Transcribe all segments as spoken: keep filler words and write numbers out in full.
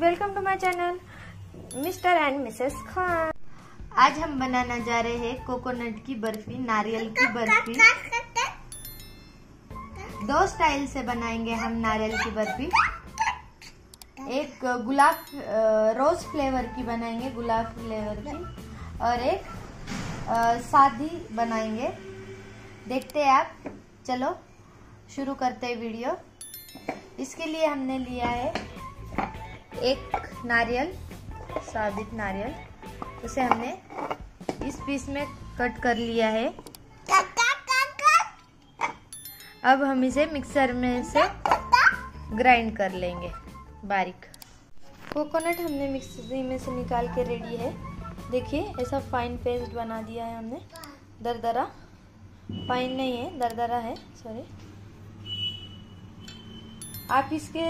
Welcome to my channel mister and Mrs Khan. आज हम बनाना जा रहे हैं कोकोनट की बर्फी, नारियल की बर्फी। दो स्टाइल से बनाएंगे हम नारियल की बर्फी। एक गुलाब रोज फ्लेवर की बनाएंगे, गुलाब फ्लेवर की, और एक सादी बनाएंगे। देखते हैं आप, चलो शुरू करते हैं वीडियो। इसके लिए हमने लिया है एक नारियल, साबित नारियल, उसे हमने इस पीस में कट कर लिया है। अब हम इसे मिक्सर में से ग्राइंड कर लेंगे बारीक। कोकोनट हमने मिक्सर में से निकाल के रेडी है। देखिए ऐसा फाइन पेस्ट बना दिया है हमने, दरदरा, फाइन नहीं है, दरदरा है, सॉरी। आप इसके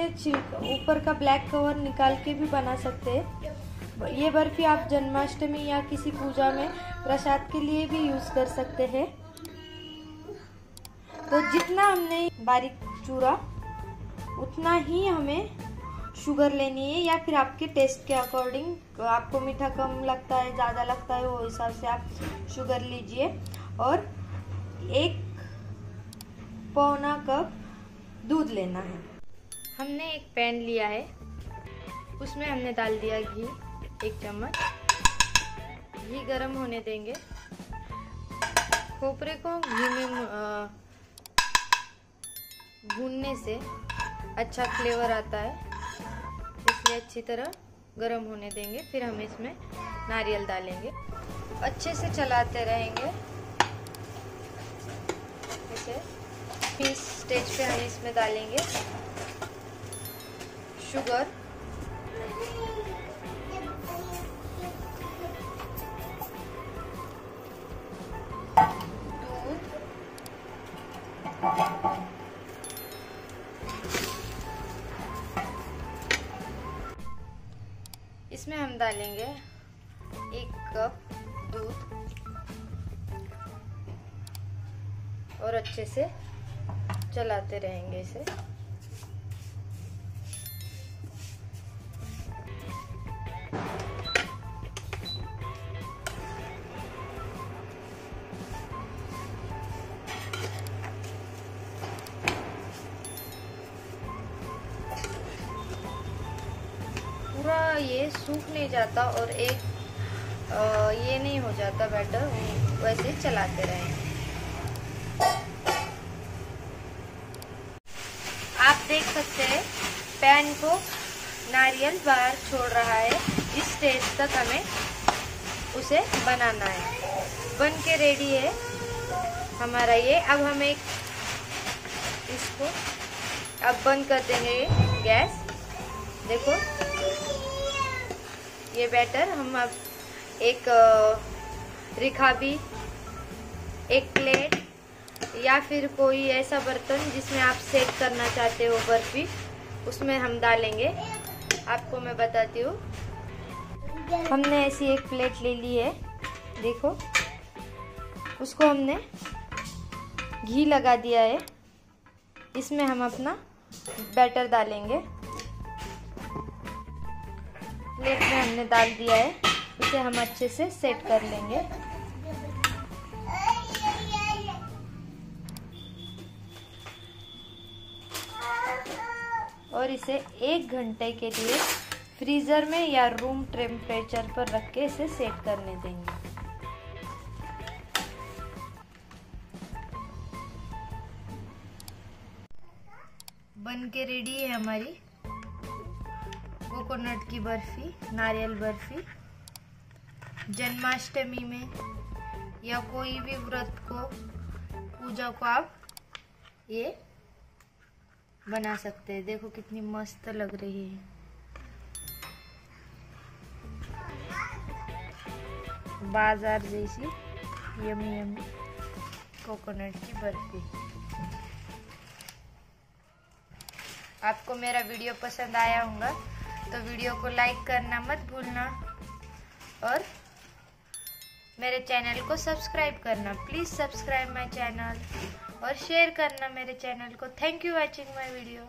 ऊपर का ब्लैक कवर निकाल के भी बना सकते हैं। ये बर्फी आप जन्माष्टमी या किसी पूजा में प्रसाद के लिए भी यूज कर सकते हैं। तो जितना हमने बारीक चूरा उतना ही हमें शुगर लेनी है, या फिर आपके टेस्ट के अकॉर्डिंग, आपको मीठा कम लगता है ज़्यादा लगता है वो हिसाब से आप शुगर लीजिए। और एक पौना कप दूध लेना है। हमने एक पैन लिया है, उसमें हमने डाल दिया घी एक चम्मच। घी गरम होने देंगे। खोपरे को घी में भूनने से अच्छा फ्लेवर आता है, इसलिए अच्छी तरह गरम होने देंगे। फिर हम इसमें नारियल डालेंगे, अच्छे से चलाते रहेंगे इसे। फिर स्टेज पे हम इसमें डालेंगे शुगर, दूध, इसमें हम डालेंगे एक कप दूध और अच्छे से चलाते रहेंगे इसे। पूरा ये सूख नहीं जाता और एक आ, ये नहीं हो जाता बैटर, वैसे चलाते रहेंगे। आप देख सकते हैं पैन को नारियल बाहर छोड़ रहा है। इस स्टेज तक हमें उसे बनाना है। बन के रेडी है हमारा ये। अब हम एक इसको अब बंद कर देंगे गैस। देखो ये बैटर हम अब एक रिखाबी, एक प्लेट, या फिर कोई ऐसा बर्तन जिसमें आप सेट करना चाहते हो बर्फी, उसमें हम डालेंगे। आपको मैं बताती हूँ। हमने ऐसी एक प्लेट ले ली है, देखो उसको हमने घी लगा दिया है। इसमें हम अपना बैटर डालेंगे। प्लेट में हमने डाल दिया है, इसे हम अच्छे से सेट कर लेंगे। और इसे एक घंटे के लिए फ्रीजर में या रूम टेम्परेचर पर रख के इसे सेट करने देंगे। बन के रेडी है हमारी कोकोनट की बर्फी, नारियल बर्फी। जन्माष्टमी में या कोई भी व्रत को, पूजा को आप ये बना सकते हैं। देखो कितनी मस्त लग रही है। बाजार जैसी यमी यमी कोकोनट की बर्फी। आपको मेरा वीडियो पसंद आया होगा तो वीडियो को लाइक करना मत भूलना और मेरे चैनल को सब्सक्राइब करना। प्लीज़ सब्सक्राइब माय चैनल और शेयर करना मेरे चैनल को। Thank you watching my video.